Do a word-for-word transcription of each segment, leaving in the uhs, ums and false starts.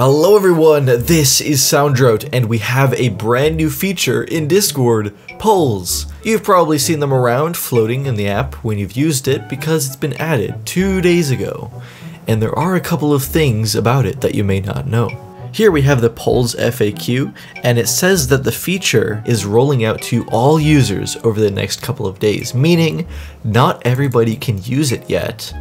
Hello everyone, this is SoundDrout, and we have a brand new feature in Discord, Polls. You've probably seen them around floating in the app when you've used it because it's been added two days ago. And there are a couple of things about it that you may not know. Here we have the Polls F A Q, and it says that the feature is rolling out to all users over the next couple of days, meaning not everybody can use it yet,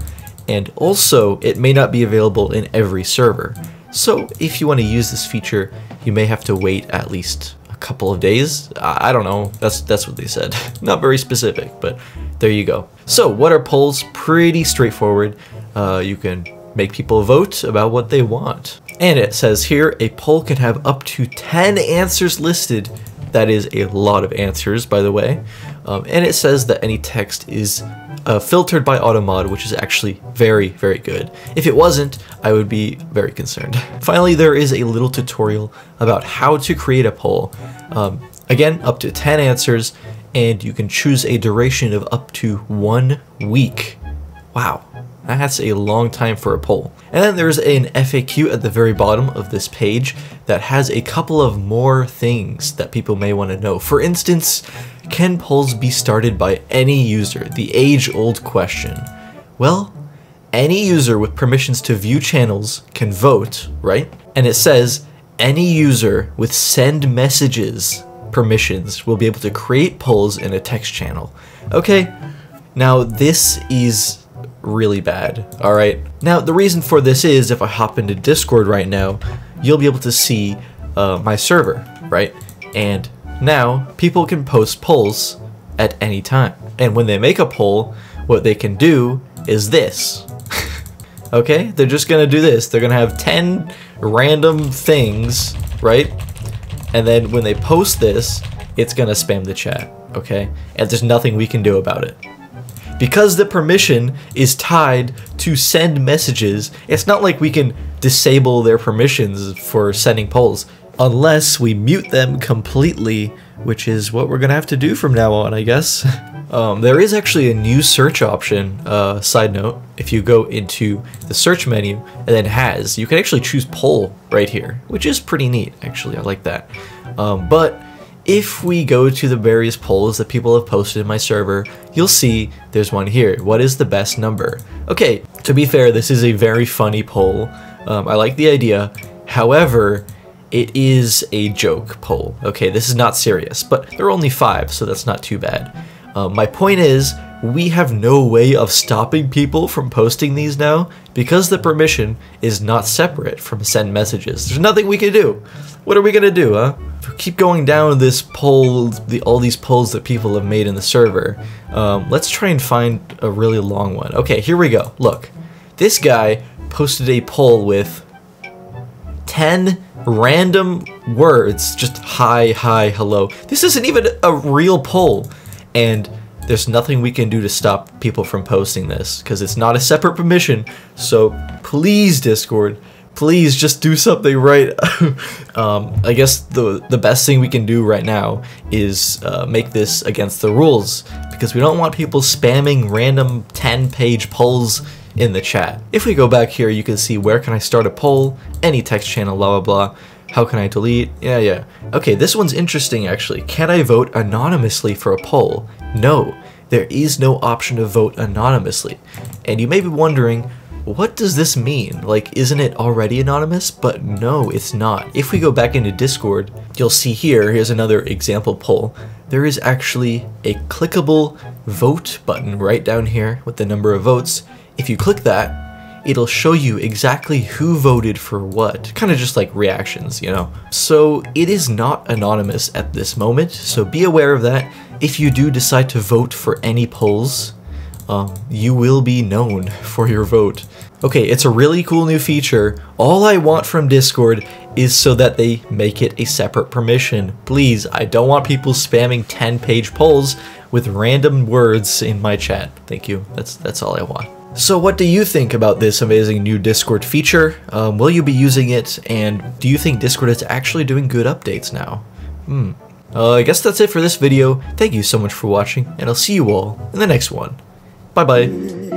and also it may not be available in every server. So if you want to use this feature, you may have to wait at least a couple of days. I don't know, that's that's what they said. Not very specific, but there you go. So what are polls? Pretty straightforward. Uh, you can make people vote about what they want. And it says here, a poll can have up to ten answers listed. That is a lot of answers, by the way. Um, and it says that any text is uh, filtered by Automod, which is actually very, very good. If it wasn't, I would be very concerned. Finally, there is a little tutorial about how to create a poll. Um, again, up to ten answers, and you can choose a duration of up to one week. Wow. That's a long time for a poll. And then there's an F A Q at the very bottom of this page that has a couple of more things that people may want to know. For instance, can polls be started by any user? The age-old question. Well, any user with permissions to view channels can vote, right? And it says any user with send messages permissions will be able to create polls in a text channel. Okay, now this is really bad. All right. Now the reason for this is if I hop into Discord right now, you'll be able to see uh, my server, right? And now people can post polls at any time. And when they make a poll, what they can do is this. Okay, they're just gonna do this. They're gonna have ten random things, right? And then when they post this, it's gonna spam the chat, okay? And there's nothing we can do about it. Because the permission is tied to send messages, it's not like we can disable their permissions for sending polls, unless we mute them completely, which is what we're gonna have to do from now on, I guess. Um, there is actually a new search option, uh, side note, if you go into the search menu and then has, you can actually choose poll right here, which is pretty neat, actually, I like that. Um, but if we go to the various polls that people have posted in my server, you'll see there's one here. What is the best number? Okay, to be fair, this is a very funny poll. Um, I like the idea. However, it is a joke poll. Okay, this is not serious, but there are only five, so that's not too bad. Um, my point is, we have no way of stopping people from posting these now because the permission is not separate from send messages. There's nothing we can do. What are we gonna do, huh? Keep going down this poll, the, all these polls that people have made in the server. Um, let's try and find a really long one. Okay, here we go. Look, this guy posted a poll with ten random words, just hi, hi, hello. This isn't even a real poll, and there's nothing we can do to stop people from posting this because it's not a separate permission. So please, Discord, please just do something right. um, I guess the the best thing we can do right now is uh, make this against the rules because we don't want people spamming random ten page polls in the chat. If we go back here, you can see where can I start a poll, any text channel, blah, blah, blah. How can I delete? Yeah, yeah. Okay, this one's interesting actually. Can I vote anonymously for a poll? No, there is no option to vote anonymously. And you may be wondering, what does this mean? Like, isn't it already anonymous? But no, it's not. If we go back into Discord, you'll see here, here's another example poll. There is actually a clickable vote button right down here with the number of votes. If you click that, it'll show you exactly who voted for what, kind of just like reactions, you know? So it is not anonymous at this moment, so be aware of that. If you do decide to vote for any polls, um, you will be known for your vote. Okay, it's a really cool new feature. All I want from Discord is so that they make it a separate permission. Please, I don't want people spamming ten page polls with random words in my chat. Thank you, that's, that's all I want. So what do you think about this amazing new Discord feature? Um, will you be using it? And do you think Discord is actually doing good updates now? Hmm. Uh, I guess that's it for this video. Thank you so much for watching, and I'll see you all in the next one. Bye bye.